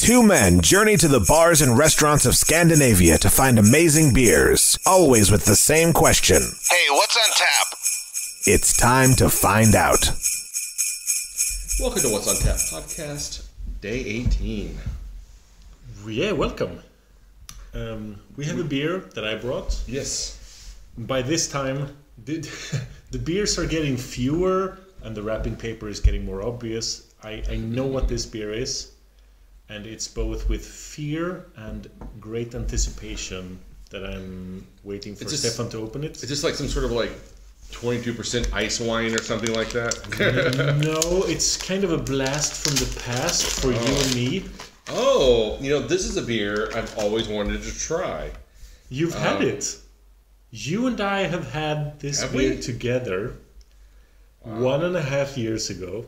Two men journey to the bars and restaurants of Scandinavia to find amazing beers, always with the same question. Hey, what's on tap? It's time to find out. Welcome to What's on Tap podcast, day 18. Yeah, welcome. We have a beer that I brought. Yes. By this time, the beers are getting fewer and the wrapping paper is getting more obvious. I know what this beer is. And it's both with fear and great anticipation that I'm waiting for Stefan to open it. It's just like some sort of like 22% ice wine or something like that. No, it's kind of a blast from the past for you and me. Oh, you know, this is a beer I've always wanted to try. You've had it. You and I have had this beer together 1.5 years ago.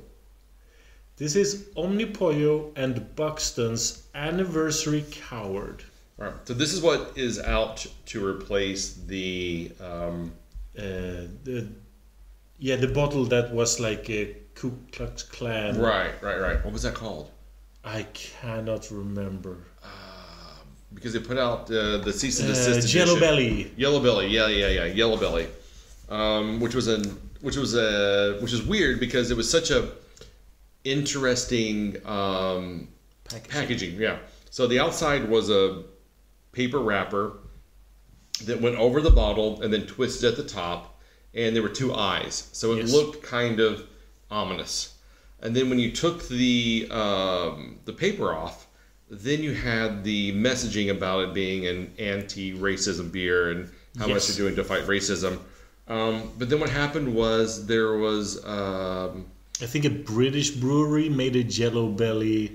This is Omnipollo and Buxton's Anniversary Coward. All right, so this is what is out to replace the bottle that was like a Ku Klux Klan. Right. What was that called? I cannot remember. Because they put out the cease and desist edition. Yellow Belly. Yeah. Yellow Belly, which is weird because it was such a interesting packaging. Yeah. So the outside was a paper wrapper that went over the bottle and then twisted at the top, and there were two eyes. So it looked kind of ominous. And then when you took the paper off, then you had the messaging about it being an anti-racism beer and how much you're doing to fight racism. But then what happened was there was... I think a British brewery made a Yellow Belly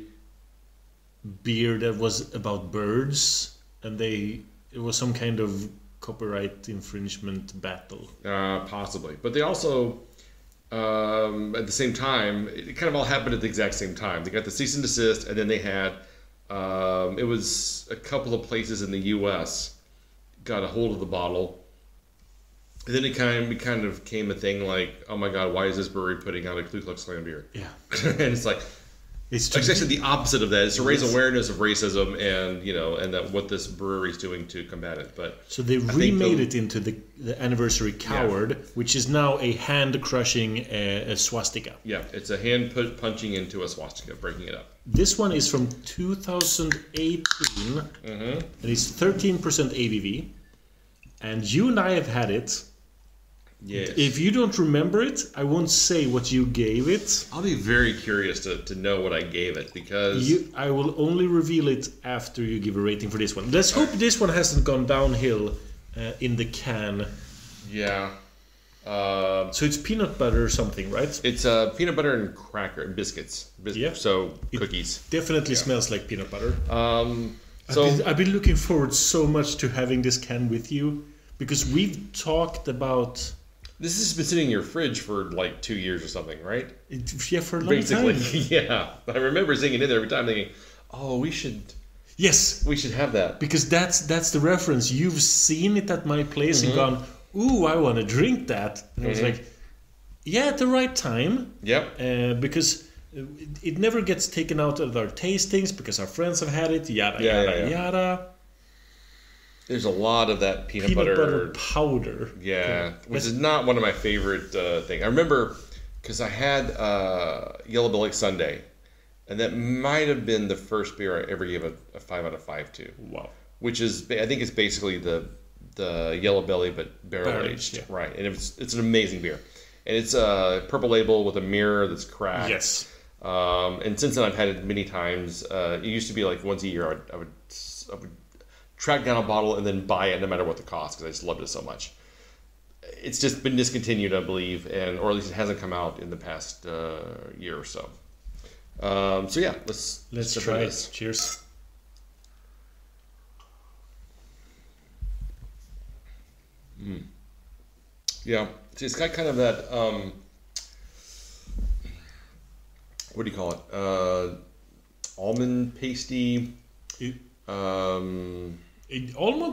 beer that was about birds, and it was some kind of copyright infringement battle. Possibly. But they also, at the same time, it kind of all happened at the exact same time. They got the cease and desist, and then they had, it was a couple of places in the U.S. got a hold of the bottle. And then it kind of became a thing like, oh my God, why is this brewery putting out a Ku Klux Klan beer? Yeah. And it's like, it's actually the opposite of that. It's to raise awareness of racism and, you know, and that what this brewery is doing to combat it. But so they remade it into the Anniversary Coward, which is now a hand crushing a swastika. Yeah, it's a hand punching into a swastika, breaking it up. This one is from 2018, and it's 13% ABV. And you and I have had it. Yes. If you don't remember it, I won't say what you gave it. I'll be very curious to know what I gave it because... I will only reveal it after you give a rating for this one. Let's hope this one hasn't gone downhill in the can. Yeah. So it's peanut butter or something, right? It's peanut butter and cracker, biscuits. Yeah. So cookies. It definitely smells like peanut butter. So I've been looking forward so much to having this can with you because we've talked about... This has been sitting in your fridge for like 2 years or something, right? For a long time. Basically, yeah. I remember seeing it in there every time thinking, oh, we should... Yes. We should have that. Because that's the reference. You've seen it at my place and gone, ooh, I want to drink that. And I was like, yeah, at the right time. Yep. Because... It never gets taken out of our tastings because our friends have had it, yada, yada. There's a lot of that peanut butter powder. Yeah, which is not one of my favorite things. I remember because I had Yellow Belly Sunday, and that might have been the first beer I ever gave a 5 out of 5 to. Wow. Which is, I think it's basically the Yellow Belly, but barrel-aged. Yeah. Right, and it's an amazing beer. And it's a purple label with a mirror that's cracked. Yes. And since then, I've had it many times. It used to be like once a year, I would track down a bottle and then buy it no matter what the cost because I just loved it so much. It's just been discontinued, I believe, or at least it hasn't come out in the past year or so. So yeah, let's try this. Cheers. Yeah, it's got kind of that. What do you call it? Almond pasty. Almond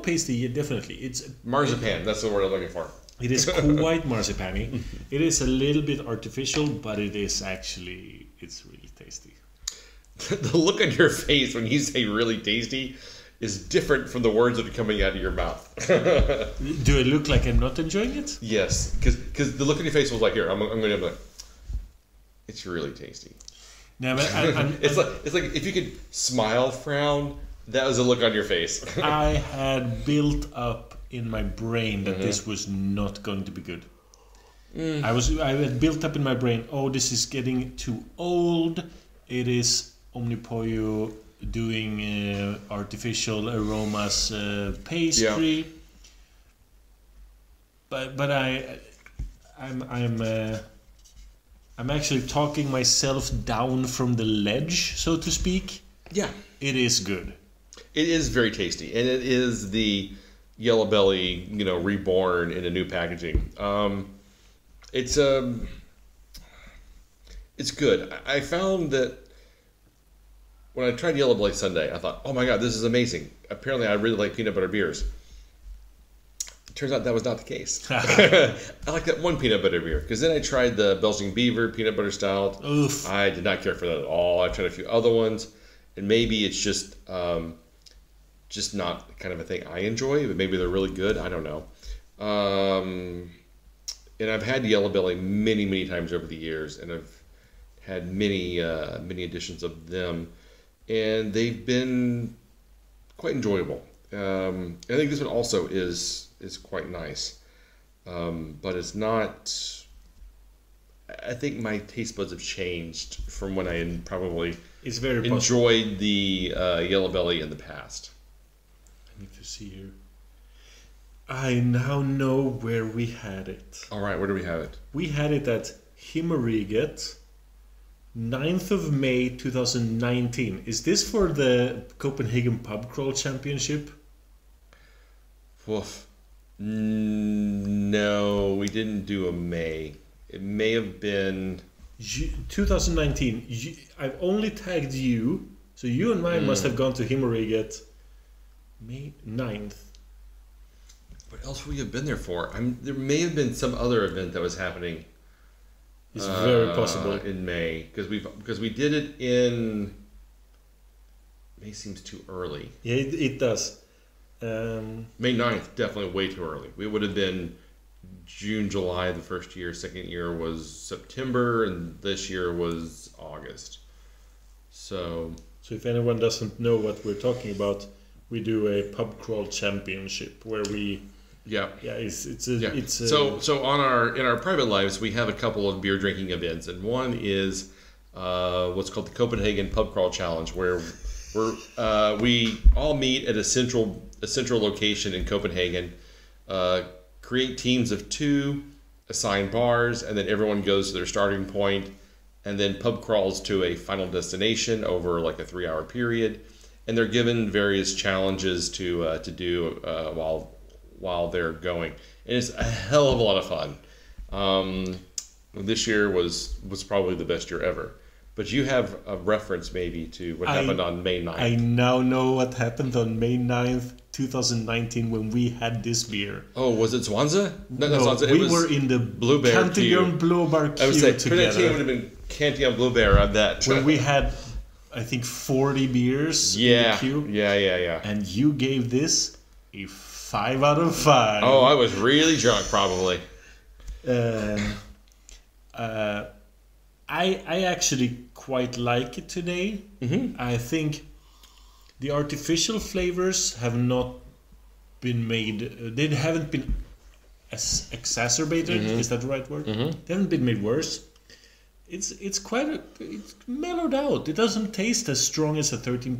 pasty, yeah, definitely. It's marzipan. That's the word I'm looking for. It is quite marzipany. It is a little bit artificial, but it's really tasty. The look on your face when you say really tasty is different from the words that are coming out of your mouth. Do I look like I'm not enjoying it? Yes, because the look on your face was like, here, I'm going to be like, it's really tasty. No, but it's like if you could smile, frown, that was a look on your face. I had built up in my brain that this was not going to be good. I had built up in my brain, oh, this is getting too old. It is Omnipollo doing artificial aromas pastry. Yeah. But I'm actually talking myself down from the ledge, so to speak. Yeah, it is good. It is very tasty, and it is the Yellow Belly, you know, reborn in a new packaging. It's good. I found that when I tried Yellow Belly Sunday, I thought, oh my god, this is amazing. Apparently, I really like peanut butter beers. It turns out that was not the case. I like that one peanut butter beer, because then I tried the Belgian Beaver peanut butter stout. Oof. I did not care for that at all. I tried a few other ones, and maybe it's just not kind of a thing I enjoy, but maybe they're really good. I don't know. And I've had Yellow Belly many, many times over the years, and I've had many, many editions of them, and they've been quite enjoyable. I think this one also is quite nice, but it's not. I think my taste buds have changed from when I probably enjoyed the Yellow Belly in the past. I need to see here. I now know where we had it. All right, where do we have it? We had it at Himmeriget, 9th of May 2019. Is this for the Copenhagen Pub Crawl Championship? Woof. No, we didn't do a May. It may have been 2019. I've only tagged you, so you and mine must have gone to Himmeriget May 9th. What else would we have been there for? There may have been some other event that was happening. It's very possible in May, because we did it in May. Seems too early. Yeah, it does. May 9th, definitely way too early. We would have been June, July the first year. Second year was September, and this year was August. So if anyone doesn't know what we're talking about, we do a pub crawl championship where we. Yeah, yeah, so in our private lives we have a couple of beer drinking events, and one is what's called the Copenhagen Pub Crawl Challenge, where we all meet at a central location in Copenhagen, create teams of 2, assign bars, and then everyone goes to their starting point, and then pub crawls to a final destination over like a 3-hour period, and they're given various challenges to do while they're going, and it's a hell of a lot of fun. This year was probably the best year ever. But you have a reference maybe to what happened on May 9th. I now know what happened on May 9th, 2019, when we had this beer. Oh, was it Swanza? No, Swanza. We were in the Blåbær Cantillon Blåbär queue. I would say together. It would have been Cantillon Blåbær on that. When we had, I think, 40 beers in the queue. Yeah. And you gave this a 5 out of 5. Oh, I was really drunk, probably. I actually quite like it today. I think the artificial flavors have not been made. They haven't been as exacerbated. Is that the right word? They haven't been made worse. It's mellowed out. It doesn't taste as strong as a 13%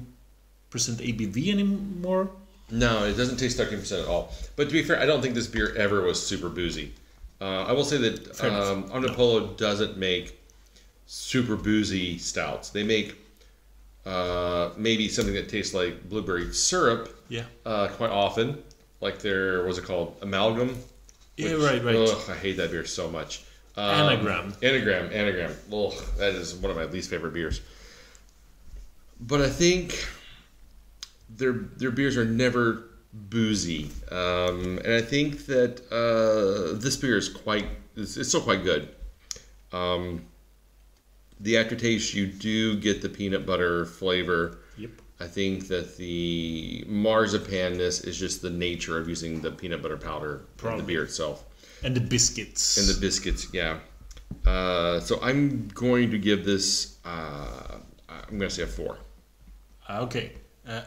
ABV anymore. No, it doesn't taste 13% at all. But to be fair, I don't think this beer ever was super boozy. I will say that Omnipollo doesn't make super boozy stouts. They make maybe something that tastes like blueberry syrup quite often. Like their, what's it called? Amalgam? Which, yeah, right. Ugh, I hate that beer so much. Anagram. Ugh, that is one of my least favorite beers. But I think Their beers are never boozy, and I think that this beer is still quite good. the aftertaste, you do get the peanut butter flavor. Yep. I think that the marzipanness is just the nature of using the peanut butter powder from the beer itself. And the biscuits. And the biscuits, yeah. So I'm going to give this, I'm going to say a 4. Okay.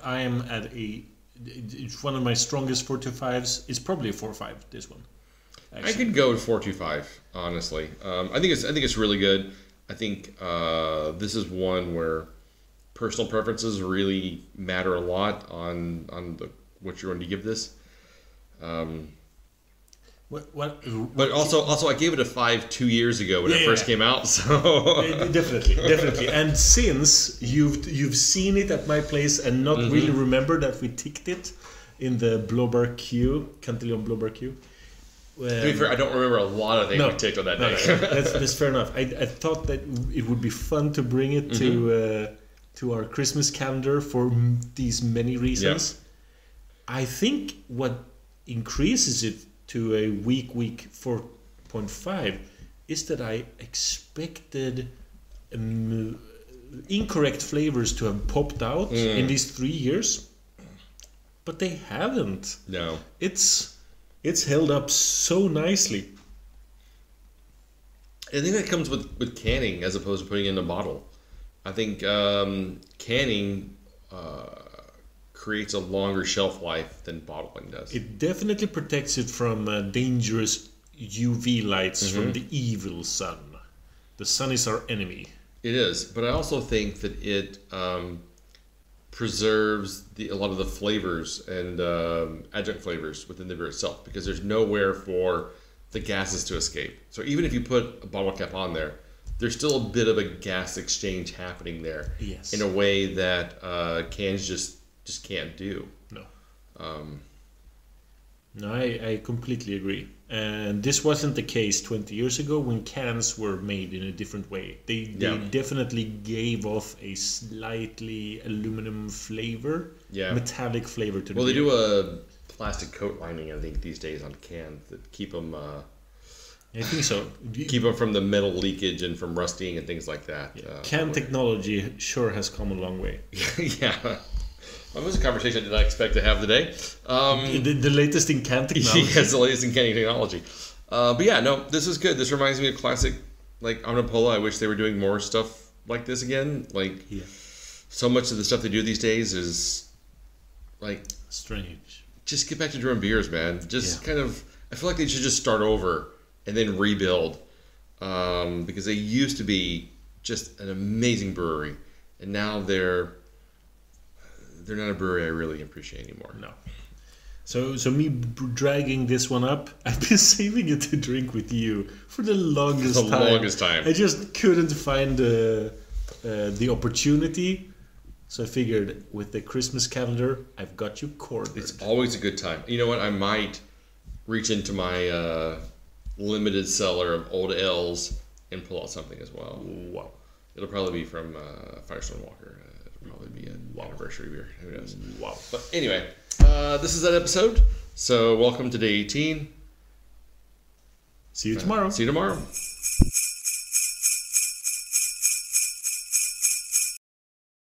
I am at a, it's one of my strongest 4.25s. It's probably a 4.5, this one. Actually. I could go with 4.25, honestly. I think it's really good. I think this is one where personal preferences really matter a lot on what you're going to give this. But also I gave it a 5 2 years ago when it first came out. So definitely. And since you've seen it at my place and not really remember that we ticked it in the Blåbær queue, Cantillon Blåbær queue. To be fair, I don't remember a lot of things we ticked on that day. That's fair enough. I thought that it would be fun to bring it to our Christmas calendar for these many reasons. Yeah. I think what increases it to a week 4.5 is that I expected incorrect flavors to have popped out in these 3 years, but they haven't. No, it's held up so nicely. I think that comes with canning as opposed to putting it in a bottle. I think canning creates a longer shelf life than bottling does. It definitely protects it from dangerous UV lights from the evil sun. The sun is our enemy. It is, but I also think that it preserves a lot of the flavors and adjunct flavors within the beer itself, because there's nowhere for the gases to escape. So even if you put a bottle cap on there, there's still a bit of a gas exchange happening there. Yes. In a way that cans just can't do. No. No, I completely agree. And this wasn't the case 20 years ago when cans were made in a different way. They definitely gave off a slightly aluminum flavor, metallic flavor to the beer. Well, they do a plastic coat lining, I think, these days on cans that keep them... I think so. Keep them from the metal leakage and from rusting and things like that. Yeah. Can technology sure has come a long way. Yeah. Well, it was a conversation I did not expect to have today. The latest in can technology. Yes, the latest in canning technology. But yeah, no, this is good. This reminds me of classic, like, Omnipollo. I wish they were doing more stuff like this again. Like, so much of the stuff they do these days is, like... strange. Just get back to brewing beers, man. Just kind of... I feel like they should just start over and then rebuild. Because they used to be just an amazing brewery. And now they're not a brewery I really appreciate anymore. No. So me dragging this one up, I've been saving it to drink with you for the longest time. I just couldn't find the opportunity. So I figured with the Christmas calendar, I've got you covered. It's always a good time. You know what? I might reach into my limited cellar of old ales and pull out something as well. Wow. It'll probably be from Firestone Walker. Probably be an anniversary beer. Who knows? Wow. But anyway, this is that episode. So welcome to day 18. See you tomorrow.